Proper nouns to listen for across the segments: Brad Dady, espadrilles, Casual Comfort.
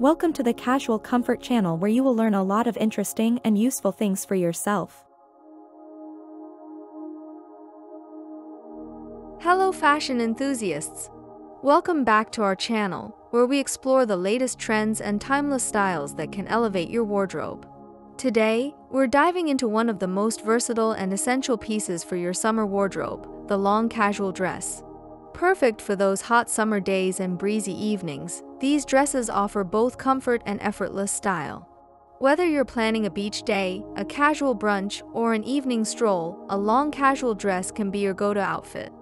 Welcome to the Casual Comfort channel, where you will learn a lot of interesting and useful things for yourself. Hello fashion enthusiasts! Welcome back to our channel, where we explore the latest trends and timeless styles that can elevate your wardrobe. Today, we're diving into one of the most versatile and essential pieces for your summer wardrobe, the long casual dress. Perfect for those hot summer days and breezy evenings, these dresses offer both comfort and effortless style. Whether you're planning a beach day, a casual brunch, or an evening stroll, a long casual dress can be your go-to outfit.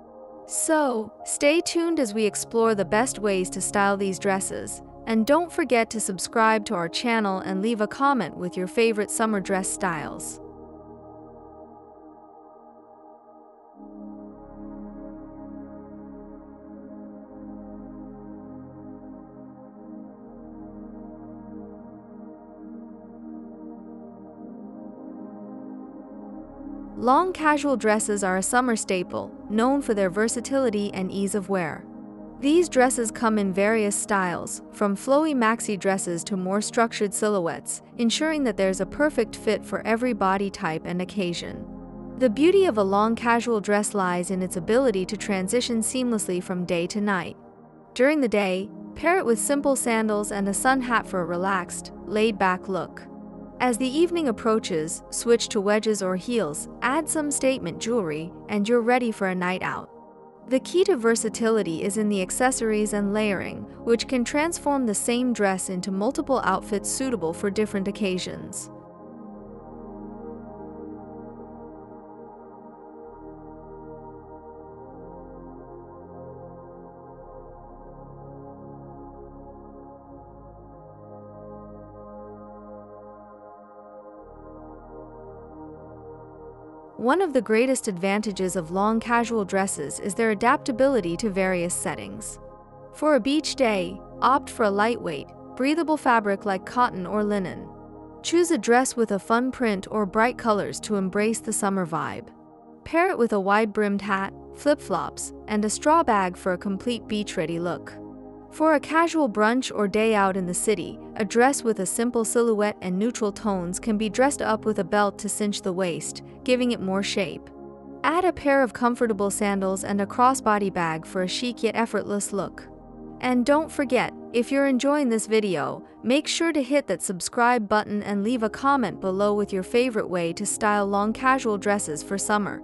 So, stay tuned as we explore the best ways to style these dresses, and don't forget to subscribe to our channel and leave a comment with your favorite summer dress styles. Long casual dresses are a summer staple, known for their versatility and ease of wear. These dresses come in various styles, from flowy maxi dresses to more structured silhouettes, ensuring that there's a perfect fit for every body type and occasion. The beauty of a long casual dress lies in its ability to transition seamlessly from day to night. During the day, pair it with simple sandals and a sun hat for a relaxed, laid-back look. As the evening approaches, switch to wedges or heels, add some statement jewelry, and you're ready for a night out. The key to versatility is in the accessories and layering, which can transform the same dress into multiple outfits suitable for different occasions. One of the greatest advantages of long casual dresses is their adaptability to various settings. For a beach day, opt for a lightweight, breathable fabric like cotton or linen. Choose a dress with a fun print or bright colors to embrace the summer vibe. Pair it with a wide-brimmed hat, flip-flops, and a straw bag for a complete beach-ready look. For a casual brunch or day out in the city, a dress with a simple silhouette and neutral tones can be dressed up with a belt to cinch the waist, giving it more shape. Add a pair of comfortable sandals and a crossbody bag for a chic yet effortless look. And don't forget, if you're enjoying this video, make sure to hit that subscribe button and leave a comment below with your favorite way to style long casual dresses for summer.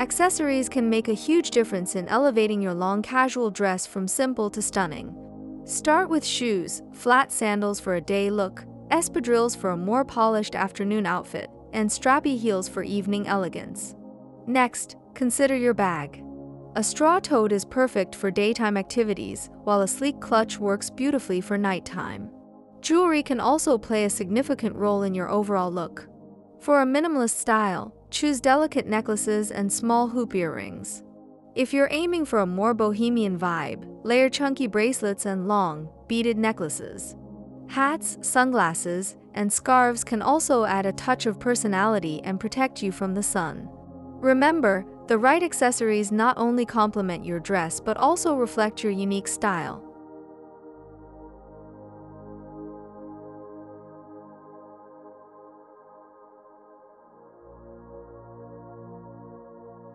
Accessories can make a huge difference in elevating your long casual dress from simple to stunning. Start with shoes, flat sandals for a day look, espadrilles for a more polished afternoon outfit, and strappy heels for evening elegance. Next, consider your bag. A straw tote is perfect for daytime activities, while a sleek clutch works beautifully for nighttime. Jewelry can also play a significant role in your overall look. For a minimalist style, choose delicate necklaces and small hoop earrings. If you're aiming for a more bohemian vibe, layer chunky bracelets and long, beaded necklaces. Hats, sunglasses, and scarves can also add a touch of personality and protect you from the sun. Remember, the right accessories not only complement your dress but also reflect your unique style.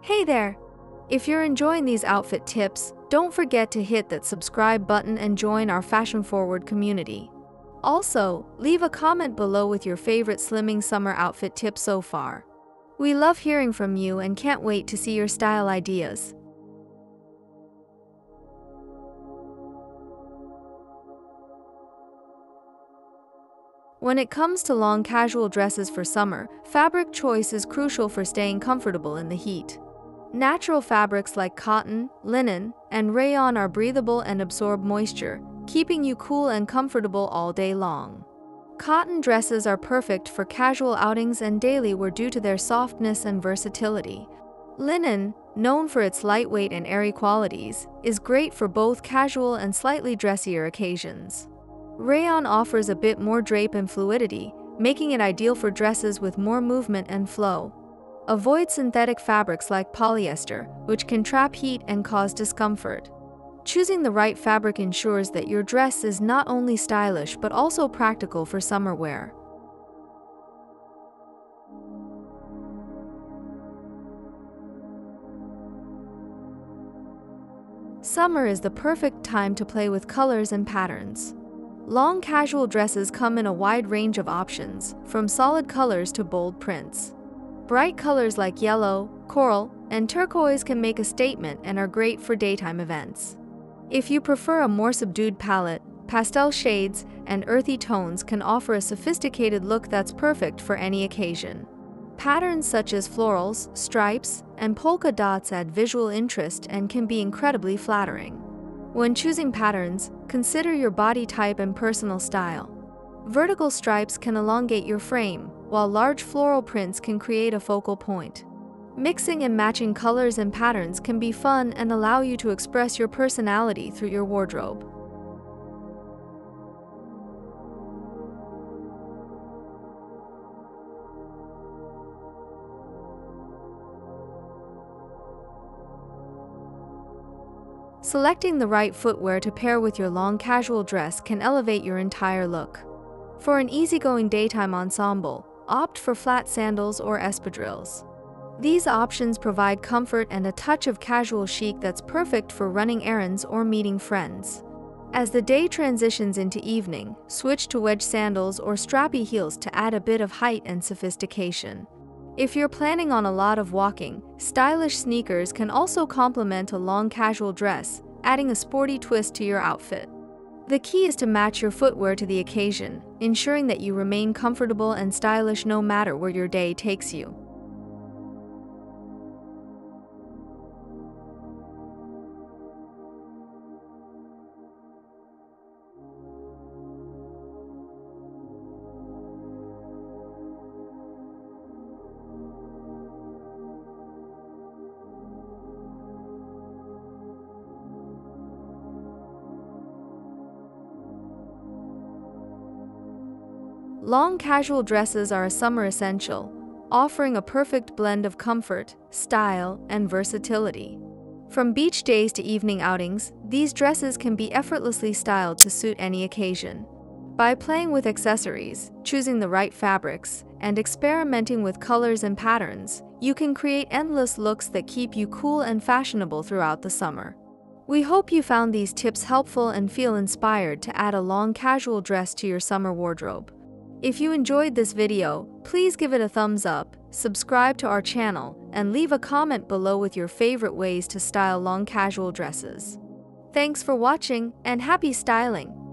Hey there! If you're enjoying these outfit tips, don't forget to hit that subscribe button and join our fashion-forward community. Also, leave a comment below with your favorite slimming summer outfit tip so far. We love hearing from you and can't wait to see your style ideas. When it comes to long casual dresses for summer, fabric choice is crucial for staying comfortable in the heat. Natural fabrics like cotton, linen, and rayon are breathable and absorb moisture, keeping you cool and comfortable all day long. Cotton dresses are perfect for casual outings and daily wear due to their softness and versatility. Linen, known for its lightweight and airy qualities, is great for both casual and slightly dressier occasions. Rayon offers a bit more drape and fluidity, making it ideal for dresses with more movement and flow. Avoid synthetic fabrics like polyester, which can trap heat and cause discomfort. Choosing the right fabric ensures that your dress is not only stylish but also practical for summer wear. Summer is the perfect time to play with colors and patterns. Long casual dresses come in a wide range of options, from solid colors to bold prints. Bright colors like yellow, coral, and turquoise can make a statement and are great for daytime events. If you prefer a more subdued palette, pastel shades and earthy tones can offer a sophisticated look that's perfect for any occasion. Patterns such as florals, stripes, and polka dots add visual interest and can be incredibly flattering. When choosing patterns, consider your body type and personal style. Vertical stripes can elongate your frame, while large floral prints can create a focal point. Mixing and matching colors and patterns can be fun and allow you to express your personality through your wardrobe. Selecting the right footwear to pair with your long casual dress can elevate your entire look. For an easygoing daytime ensemble, opt for flat sandals or espadrilles. These options provide comfort and a touch of casual chic that's perfect for running errands or meeting friends. As the day transitions into evening, switch to wedge sandals or strappy heels to add a bit of height and sophistication. If you're planning on a lot of walking, stylish sneakers can also complement a long casual dress, adding a sporty twist to your outfit. The key is to match your footwear to the occasion, ensuring that you remain comfortable and stylish no matter where your day takes you. Long casual dresses are a summer essential, offering a perfect blend of comfort, style, and versatility. From beach days to evening outings, these dresses can be effortlessly styled to suit any occasion. By playing with accessories, choosing the right fabrics, and experimenting with colors and patterns, you can create endless looks that keep you cool and fashionable throughout the summer. We hope you found these tips helpful and feel inspired to add a long casual dress to your summer wardrobe. If you enjoyed this video, please give it a thumbs up, subscribe to our channel, and leave a comment below with your favorite ways to style long casual dresses. Thanks for watching, and happy styling!